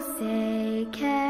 say, can